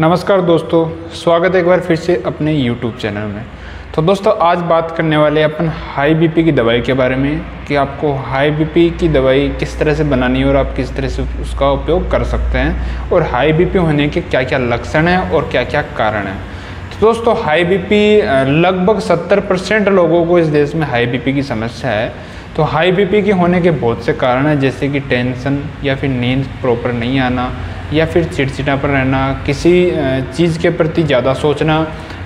नमस्कार दोस्तों, स्वागत है एक बार फिर से अपने YouTube चैनल में। तो दोस्तों, आज बात करने वाले अपन हाई बीपी की दवाई के बारे में कि आपको हाई बीपी की दवाई किस तरह से बनानी है और आप किस तरह से उसका उपयोग कर सकते हैं और हाई बीपी होने के क्या क्या लक्षण हैं और क्या क्या कारण हैं। तो दोस्तों, हाई बीपी लगभग 70% लोगों को इस देश में हाई बीपी की समस्या है। तो हाई बीपी के होने के बहुत से कारण हैं, जैसे कि टेंशन या फिर नींद प्रॉपर नहीं आना या फिर चिड़चिड़ा पर रहना, किसी चीज़ के प्रति ज़्यादा सोचना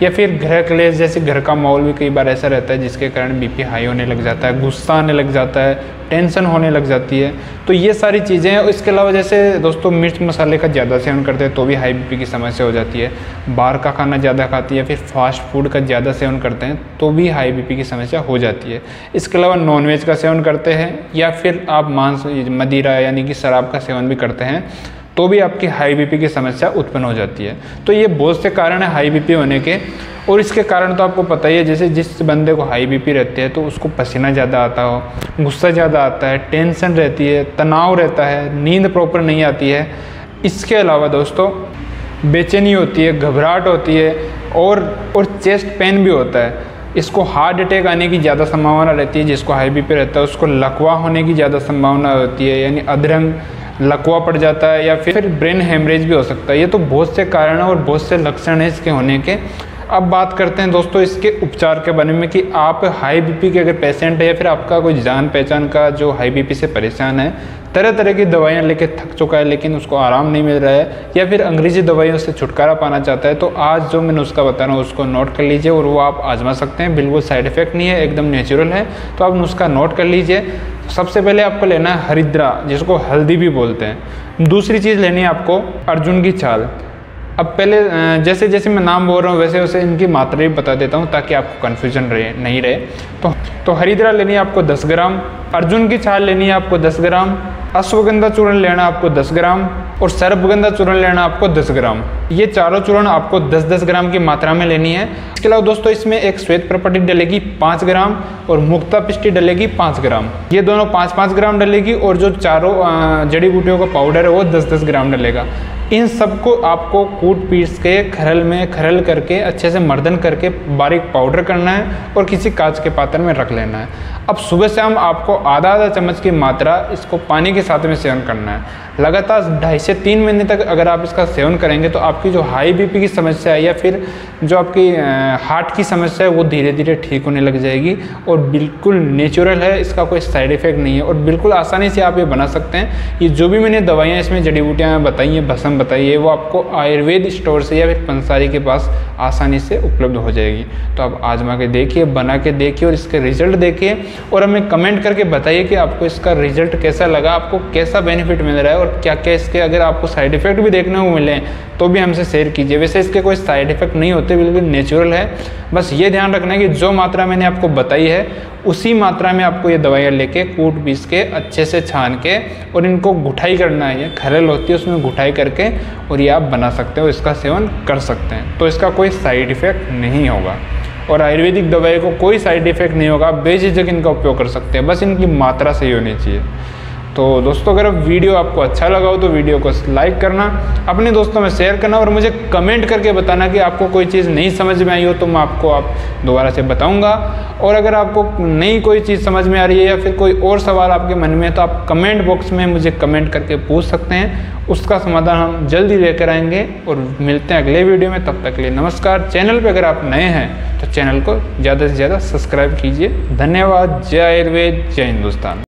या फिर गृह क्लेश, जैसे घर का माहौल भी कई बार ऐसा रहता है जिसके कारण बीपी हाई होने लग जाता है, गुस्सा आने लग जाता है, टेंशन होने लग जाती है। तो ये सारी चीज़ें हैं। इसके अलावा जैसे दोस्तों मिर्च मसाले का ज़्यादा सेवन करते हैं तो भी हाई बीपी की समस्या हो जाती है, बाहर का खाना ज़्यादा खाती है या फिर फास्ट फूड का ज़्यादा सेवन करते हैं तो भी हाई बीपी की समस्या हो जाती है। इसके अलावा नॉनवेज का सेवन करते हैं या फिर आप मांस मदिरा यानी कि शराब का सेवन भी करते हैं तो भी आपकी हाई बीपी की समस्या उत्पन्न हो जाती है। तो ये बहुत से कारण है हाई बीपी होने के। और इसके कारण तो आपको पता ही है, जैसे जिस बंदे को हाई बीपी रहती है तो उसको पसीना ज़्यादा आता हो, गुस्सा ज़्यादा आता है, टेंशन रहती है, तनाव रहता है, नींद प्रॉपर नहीं आती है। इसके अलावा दोस्तों बेचैनी होती है, घबराहट होती है और चेस्ट पेन भी होता है। इसको हार्ट अटैक आने की ज़्यादा संभावना रहती है। जिसको हाई बीपी रहता है उसको लकवा होने की ज़्यादा संभावना होती है, यानी अधरंग लकवा पड़ जाता है या फिर ब्रेन हेमरेज भी हो सकता है। ये तो बहुत से कारण और बहुत से लक्षण हैं इसके होने के। अब बात करते हैं दोस्तों इसके उपचार के बारे में कि आप हाई बीपी के अगर पेशेंट है या फिर आपका कोई जान पहचान का जो हाई बीपी से परेशान है, तरह तरह की दवाइयाँ लेके थक चुका है लेकिन उसको आराम नहीं मिल रहा है या फिर अंग्रेजी दवाइयों से छुटकारा पाना चाहता है, तो आज जो मैं नुस्खा बता रहा हूँ उसको नोट कर लीजिए और वो आप आजमा सकते हैं। बिल्कुल साइड इफेक्ट नहीं है, एकदम नेचुरल है। तो आप नुस्खा नोट कर लीजिए। सबसे पहले आपको लेना है हरिद्रा, जिसको हल्दी भी बोलते हैं। दूसरी चीज़ लेनी है आपको अर्जुन की छाल। अब पहले जैसे जैसे मैं नाम बोल रहा हूँ वैसे वैसे इनकी मात्रा भी बता देता हूँ ताकि आपको कन्फ्यूजन नहीं रहे। तो हरिद्रा लेनी है आपको 10 ग्राम, अर्जुन की छाल लेनी है आपको 10 ग्राम, अश्वगंधा चूर्ण लेना आपको 10 ग्राम और सर्वगंधा चूर्ण लेना आपको 10 ग्राम। ये चारों चूर्ण आपको 10-10 ग्राम की मात्रा में लेनी है। इसके अलावा दोस्तों इसमें एक श्वेत प्रपटी डलेगी 5 ग्राम और मुक्ता पिष्टी डलेगी 5 ग्राम। ये दोनों 5-5 ग्राम डलेगी और जो चारों जड़ी बूटियों का पाउडर है वो 10-10 ग्राम डलेगा। इन सबको आपको कूट पीस के खरल में खरल करके अच्छे से मर्दन करके बारीक पाउडर करना है और किसी कांच के पात्र में रख लेना है। अब सुबह शाम आपको आधा चम्मच की मात्रा इसको पानी के साथ में सेवन करना है। लगातार 2.5 से 3 महीने तक अगर आप इसका सेवन करेंगे तो आपकी जो हाई बीपी की समस्या है या फिर जो आपकी हार्ट की समस्या है वो धीरे धीरे ठीक होने लग जाएगी और बिल्कुल नेचुरल है, इसका कोई साइड इफेक्ट नहीं है और बिल्कुल आसानी से आप ये बना सकते हैं। ये जो भी मैंने दवाइयाँ इसमें जड़ी बूटियाँ बताई हैं, भस्म बताई है, वो आपको आयुर्वेद स्टोर से या फिर पंसारी के पास आसानी से उपलब्ध हो जाएगी। तो आप आजमा के देखिए, बना के देखिए और इसके रिजल्ट देखिए और हमें कमेंट करके बताइए कि आपको इसका रिजल्ट कैसा लगा, आपको कैसा बेनिफिट मिल रहा है और क्या क्या इसके अगर आपको साइड इफेक्ट भी देखने को मिले तो भी हमसे शेयर कीजिए। वैसे इसके कोई साइड इफेक्ट नहीं होते, बिल्कुल नेचुरल है। बस ये ध्यान रखना है कि जो मात्रा मैंने आपको बताई है उसी मात्रा में आपको ये दवाइयाँ लेके कूट पीस के अच्छे से छान के और इनको गुठाई करना है। ये खरल होती है, उसमें गुठाई करके और ये आप बना सकते हो, इसका सेवन कर सकते हैं। तो इसका कोई साइड इफेक्ट नहीं होगा और आयुर्वेदिक दवाई को कोई साइड इफेक्ट नहीं होगा। आप बेझिझक इनका उपयोग कर सकते हैं, बस इनकी मात्रा सही होनी चाहिए। तो दोस्तों, अगर वीडियो आपको अच्छा लगा हो तो वीडियो को लाइक करना, अपने दोस्तों में शेयर करना और मुझे कमेंट करके बताना कि आपको कोई चीज़ नहीं समझ में आई हो तो मैं आपको आप दोबारा से बताऊंगा। और अगर आपको नई कोई चीज़ समझ में आ रही है या फिर कोई और सवाल आपके मन में है तो आप कमेंट बॉक्स में मुझे कमेंट करके पूछ सकते हैं, उसका समाधान हम जल्दी लेकर आएंगे। और मिलते हैं अगले वीडियो में, तब तक के लिए नमस्कार। चैनल पर अगर आप नए हैं तो चैनल को ज़्यादा से ज़्यादा सब्सक्राइब कीजिए। धन्यवाद। जय आयुर्वेद, जय हिंदुस्तान।